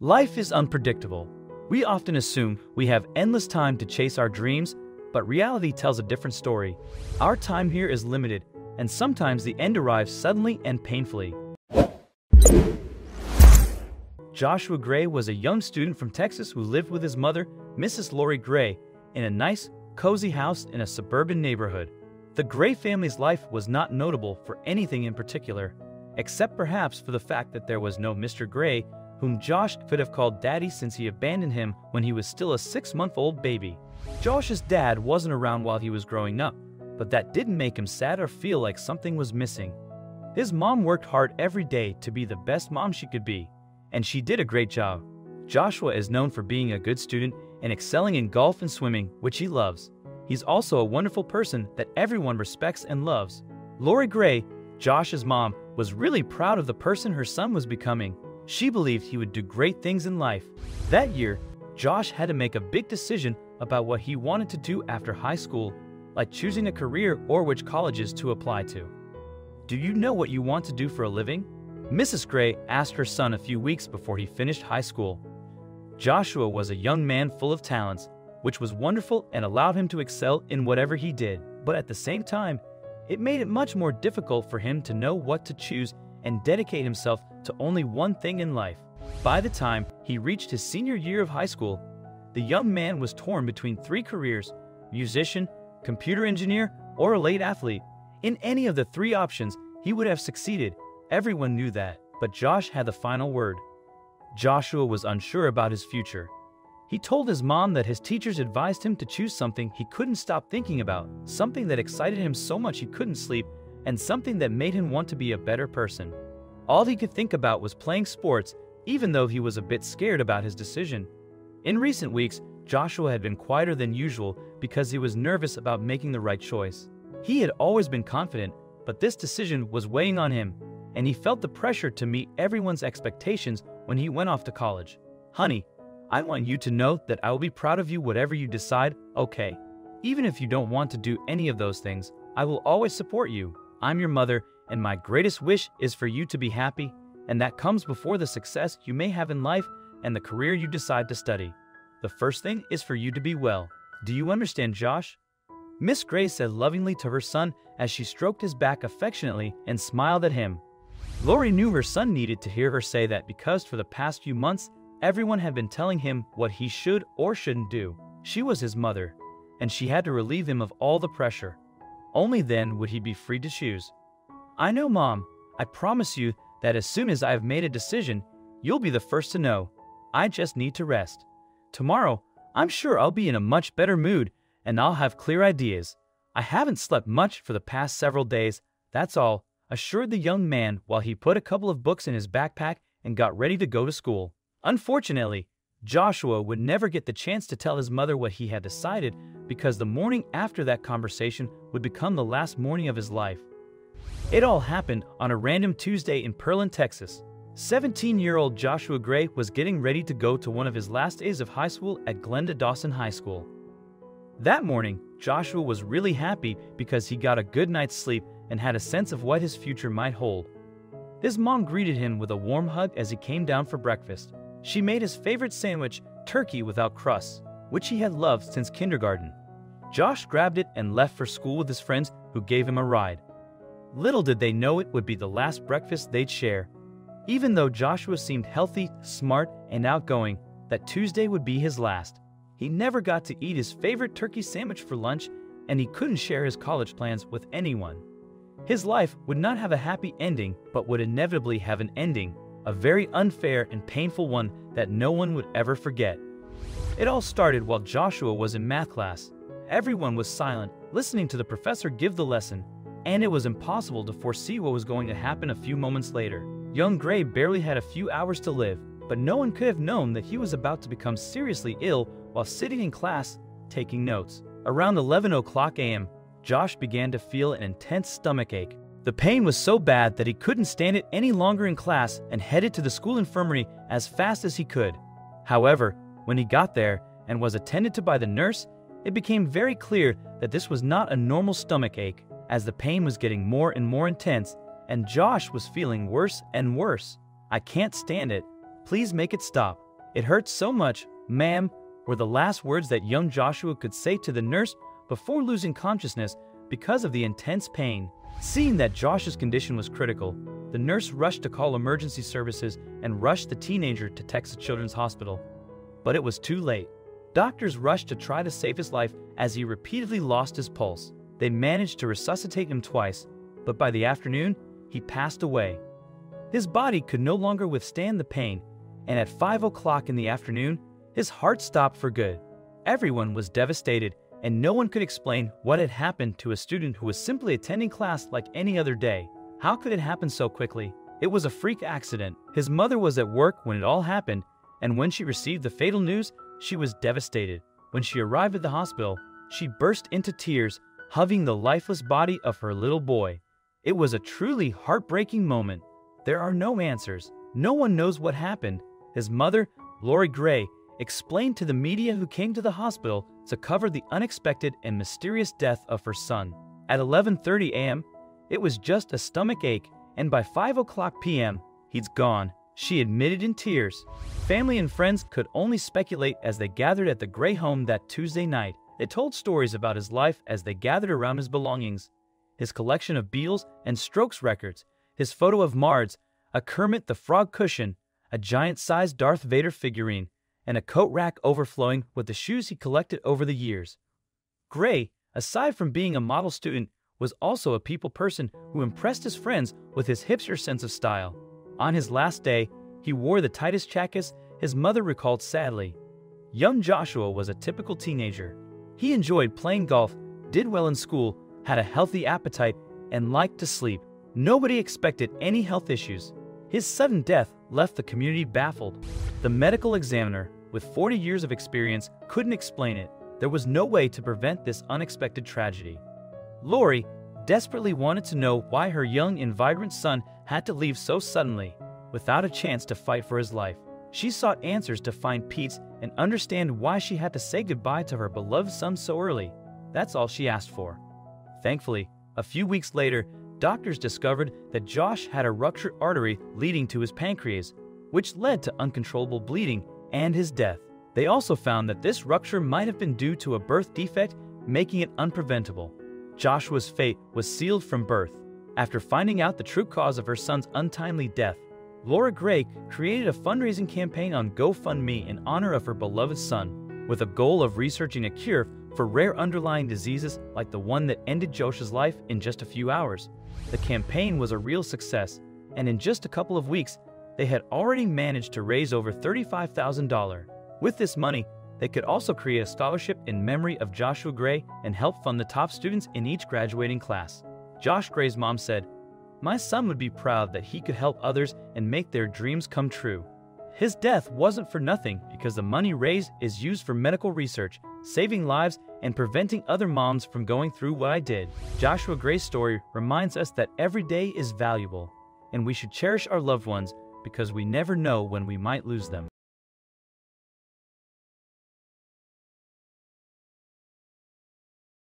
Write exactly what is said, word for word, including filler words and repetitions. Life is unpredictable. We often assume we have endless time to chase our dreams, but reality tells a different story. Our time here is limited, and sometimes the end arrives suddenly and painfully. Joshua Gray was a young student from Texas who lived with his mother, Missus Lori Gray, in a nice, cozy house in a suburban neighborhood. The Gray family's life was not notable for anything in particular, except perhaps for the fact that there was no Mister Gray, whom Josh could have called daddy since he abandoned him when he was still a six-month-old baby. Josh's dad wasn't around while he was growing up, but that didn't make him sad or feel like something was missing. His mom worked hard every day to be the best mom she could be, and she did a great job. Joshua is known for being a good student and excelling in golf and swimming, which he loves. He's also a wonderful person that everyone respects and loves. Lori Gray, Josh's mom, was really proud of the person her son was becoming. She believed he would do great things in life. That year, Josh had to make a big decision about what he wanted to do after high school, like choosing a career or which colleges to apply to. Do you know what you want to do for a living? Missus Gray asked her son a few weeks before he finished high school. Joshua was a young man full of talents, which was wonderful and allowed him to excel in whatever he did. But at the same time, it made it much more difficult for him to know what to choose and dedicate himself to only one thing in life. By the time he reached his senior year of high school, the young man was torn between three careers: musician, computer engineer, or a elite athlete. In any of the three options, he would have succeeded. Everyone knew that, but Josh had the final word. Joshua was unsure about his future. He told his mom that his teachers advised him to choose something he couldn't stop thinking about, something that excited him so much he couldn't sleep, and something that made him want to be a better person. All he could think about was playing sports, even though he was a bit scared about his decision. In recent weeks, Joshua had been quieter than usual because he was nervous about making the right choice. He had always been confident, but this decision was weighing on him, and he felt the pressure to meet everyone's expectations when he went off to college. "Honey, I want you to know that I will be proud of you whatever you decide, okay? Even if you don't want to do any of those things, I will always support you. I'm your mother, and my greatest wish is for you to be happy, and that comes before the success you may have in life and the career you decide to study. The first thing is for you to be well. Do you understand, Josh?" Miss Gray said lovingly to her son as she stroked his back affectionately and smiled at him. Lori knew her son needed to hear her say that because for the past few months, everyone had been telling him what he should or shouldn't do. She was his mother, and she had to relieve him of all the pressure. Only then would he be free to choose. "I know, Mom. I promise you that as soon as I have made a decision, you'll be the first to know. I just need to rest. Tomorrow, I'm sure I'll be in a much better mood, and I'll have clear ideas. I haven't slept much for the past several days, that's all," assured the young man while he put a couple of books in his backpack and got ready to go to school. Unfortunately, Joshua would never get the chance to tell his mother what he had decided because the morning after that conversation would become the last morning of his life. It all happened on a random Tuesday in Pearland, Texas. seventeen-year-old Joshua Gray was getting ready to go to one of his last days of high school at Glenda Dawson High School. That morning, Joshua was really happy because he got a good night's sleep and had a sense of what his future might hold. His mom greeted him with a warm hug as he came down for breakfast. She made his favorite sandwich, turkey without crust, which he had loved since kindergarten. Josh grabbed it and left for school with his friends, who gave him a ride. Little did they know it would be the last breakfast they'd share. Even though Joshua seemed healthy, smart, and outgoing, that Tuesday would be his last. He never got to eat his favorite turkey sandwich for lunch, and he couldn't share his college plans with anyone. His life would not have a happy ending, but would inevitably have an ending, a very unfair and painful one that no one would ever forget. It all started while Joshua was in math class. Everyone was silent, listening to the professor give the lesson, and it was impossible to foresee what was going to happen a few moments later. Young Gray barely had a few hours to live, but no one could have known that he was about to become seriously ill while sitting in class, taking notes. Around eleven o'clock a m, Josh began to feel an intense stomach ache. The pain was so bad that he couldn't stand it any longer in class and headed to the school infirmary as fast as he could. However, when he got there and was attended to by the nurse, it became very clear that this was not a normal stomach ache, as the pain was getting more and more intense, and Josh was feeling worse and worse. "I can't stand it. Please make it stop," It hurts so much, ma'am, were the last words that young Joshua could say to the nurse before losing consciousness because of the intense pain. Seeing that Josh's condition was critical, the nurse rushed to call emergency services and rushed the teenager to Texas Children's Hospital. But it was too late. Doctors rushed to try to save his life as he repeatedly lost his pulse. They managed to resuscitate him twice, but by the afternoon, he passed away. His body could no longer withstand the pain, and at five o'clock in the afternoon, his heart stopped for good. Everyone was devastated, and no one could explain what had happened to a student who was simply attending class like any other day. How could it happen so quickly? It was a freak accident. His mother was at work when it all happened, and when she received the fatal news, she was devastated. When she arrived at the hospital, she burst into tears, hugging the lifeless body of her little boy. It was a truly heartbreaking moment. There are no answers. No one knows what happened. His mother, Lori Gray, explained to the media who came to the hospital to cover the unexpected and mysterious death of her son. At eleven thirty a m, it was just a stomach ache, and by five o'clock p m, he's gone, she admitted in tears. Family and friends could only speculate as they gathered at the Gray home that Tuesday night. They told stories about his life as they gathered around his belongings, his collection of Beatles and Strokes records, his photo of Marge, a Kermit the Frog cushion, a giant-sized Darth Vader figurine, and a coat rack overflowing with the shoes he collected over the years. Gray, aside from being a model student, was also a people person who impressed his friends with his hipster sense of style. On his last day, he wore the tightest jackets his mother recalled sadly. Young Joshua was a typical teenager. He enjoyed playing golf, did well in school, had a healthy appetite, and liked to sleep. Nobody expected any health issues. His sudden death left the community baffled. The medical examiner, with forty years of experience, couldn't explain it. There was no way to prevent this unexpected tragedy. Lori desperately wanted to know why her young and vibrant son had to leave so suddenly, without a chance to fight for his life. She sought answers to find peace and understand why she had to say goodbye to her beloved son so early. That's all she asked for. Thankfully, a few weeks later, doctors discovered that Josh had a ruptured artery leading to his pancreas, which led to uncontrollable bleeding and his death. They also found that this rupture might have been due to a birth defect, making it unpreventable. Joshua's fate was sealed from birth. After finding out the true cause of her son's untimely death, Lori Gray created a fundraising campaign on GoFundMe in honor of her beloved son, with a goal of researching a cure for rare underlying diseases like the one that ended Josh's life in just a few hours. The campaign was a real success, and in just a couple of weeks, they had already managed to raise over thirty-five thousand dollars. With this money, they could also create a scholarship in memory of Joshua Gray and help fund the top students in each graduating class. Josh Gray's mom said, "My son would be proud that he could help others and make their dreams come true. His death wasn't for nothing because the money raised is used for medical research, saving lives, and preventing other moms from going through what I did." Joshua Gray's story reminds us that every day is valuable, and we should cherish our loved ones because we never know when we might lose them.